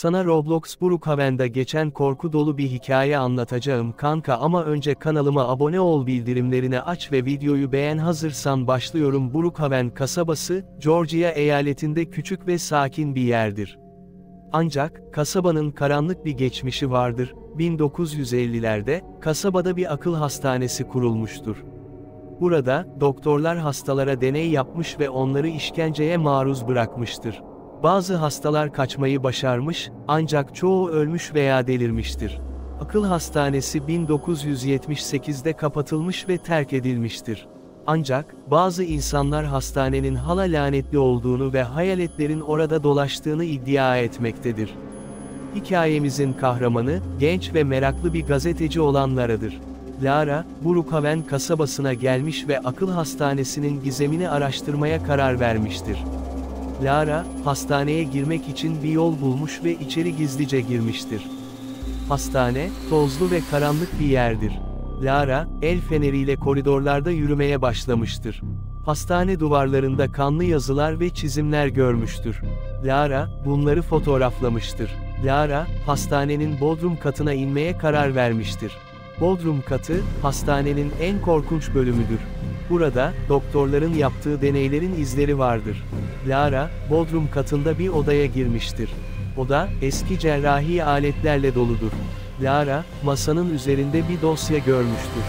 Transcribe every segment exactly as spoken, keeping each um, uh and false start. Sana Roblox Brookhaven'da geçen korku dolu bir hikaye anlatacağım kanka, ama önce kanalıma abone ol, bildirimlerini aç ve videoyu beğen. Hazırsan başlıyorum. Brookhaven kasabası, Georgia eyaletinde küçük ve sakin bir yerdir. Ancak, kasabanın karanlık bir geçmişi vardır. bin dokuz yüz ellilerde, kasabada bir akıl hastanesi kurulmuştur. Burada, doktorlar hastalara deney yapmış ve onları işkenceye maruz bırakmıştır. Bazı hastalar kaçmayı başarmış, ancak çoğu ölmüş veya delirmiştir. Akıl hastanesi bin dokuz yüz yetmiş sekizde kapatılmış ve terk edilmiştir. Ancak, bazı insanlar hastanenin hala lanetli olduğunu ve hayaletlerin orada dolaştığını iddia etmektedir. Hikayemizin kahramanı, genç ve meraklı bir gazeteci olan Lara'dır. Lara, Brookhaven kasabasına gelmiş ve akıl hastanesinin gizemini araştırmaya karar vermiştir. Lara, hastaneye girmek için bir yol bulmuş ve içeri gizlice girmiştir. Hastane, tozlu ve karanlık bir yerdir. Lara, el feneriyle koridorlarda yürümeye başlamıştır. Hastane duvarlarında kanlı yazılar ve çizimler görmüştür. Lara, bunları fotoğraflamıştır. Lara, hastanenin bodrum katına inmeye karar vermiştir. Bodrum katı, hastanenin en korkunç bölümüdür. Burada, doktorların yaptığı deneylerin izleri vardır. Lara, bodrum katında bir odaya girmiştir. Oda, eski cerrahi aletlerle doludur. Lara, masanın üzerinde bir dosya görmüştür.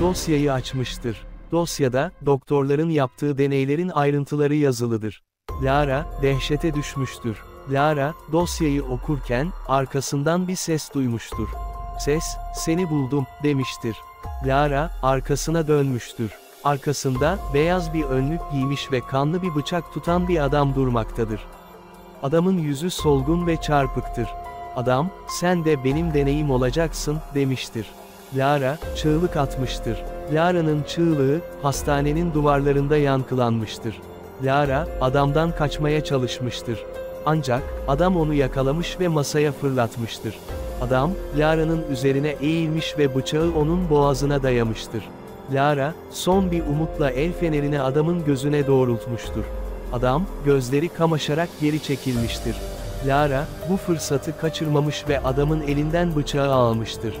Dosyayı açmıştır. Dosyada, doktorların yaptığı deneylerin ayrıntıları yazılıdır. Lara, dehşete düşmüştür. Lara, dosyayı okurken, arkasından bir ses duymuştur. Ses, "Seni buldum," demiştir. Lara, arkasına dönmüştür. Arkasında, beyaz bir önlük giymiş ve kanlı bir bıçak tutan bir adam durmaktadır. Adamın yüzü solgun ve çarpıktır. Adam, "Sen de benim deneyim olacaksın," demiştir. Lara, çığlık atmıştır. Lara'nın çığlığı, hastanenin duvarlarında yankılanmıştır. Lara, adamdan kaçmaya çalışmıştır. Ancak, adam onu yakalamış ve masaya fırlatmıştır. Adam, Lara'nın üzerine eğilmiş ve bıçağı onun boğazına dayamıştır. Lara, son bir umutla el fenerini adamın gözüne doğrultmuştur. Adam, gözleri kamaşarak geri çekilmiştir. Lara, bu fırsatı kaçırmamış ve adamın elinden bıçağı almıştır.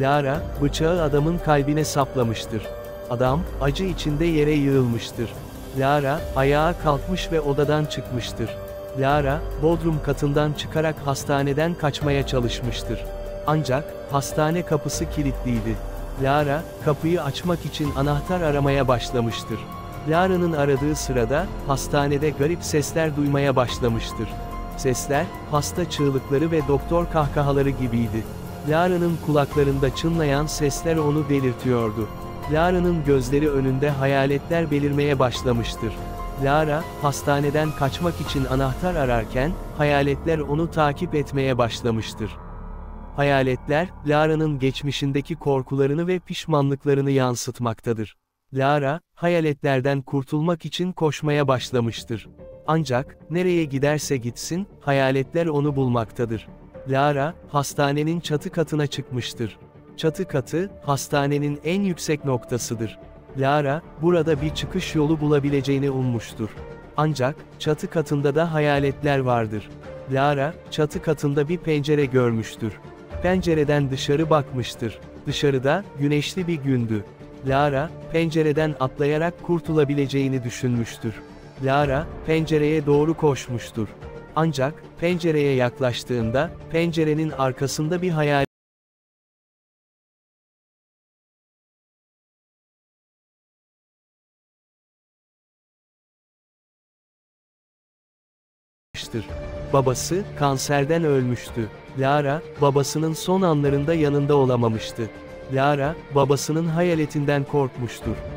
Lara, bıçağı adamın kalbine saplamıştır. Adam, acı içinde yere yığılmıştır. Lara, ayağa kalkmış ve odadan çıkmıştır. Lara, bodrum katından çıkarak hastaneden kaçmaya çalışmıştır. Ancak, hastane kapısı kilitliydi. Lara, kapıyı açmak için anahtar aramaya başlamıştır. Lara'nın aradığı sırada, hastanede garip sesler duymaya başlamıştır. Sesler, hasta çığlıkları ve doktor kahkahaları gibiydi. Lara'nın kulaklarında çınlayan sesler onu delirtiyordu. Lara'nın gözleri önünde hayaletler belirmeye başlamıştır. Lara, hastaneden kaçmak için anahtar ararken, hayaletler onu takip etmeye başlamıştır. Hayaletler, Lara'nın geçmişindeki korkularını ve pişmanlıklarını yansıtmaktadır. Lara, hayaletlerden kurtulmak için koşmaya başlamıştır. Ancak, nereye giderse gitsin, hayaletler onu bulmaktadır. Lara, hastanenin çatı katına çıkmıştır. Çatı katı, hastanenin en yüksek noktasıdır. Lara, burada bir çıkış yolu bulabileceğini ummuştur. Ancak, çatı katında da hayaletler vardır. Lara, çatı katında bir pencere görmüştür. Pencereden dışarı bakmıştır. Dışarıda, güneşli bir gündü. Lara, pencereden atlayarak kurtulabileceğini düşünmüştür. Lara, pencereye doğru koşmuştur. Ancak, pencereye yaklaştığında, pencerenin arkasında bir hayalet varmıştır. Babası, kanserden ölmüştü. Lara, babasının son anlarında yanında olamamıştı. Lara, babasının hayaletinden korkmuştur.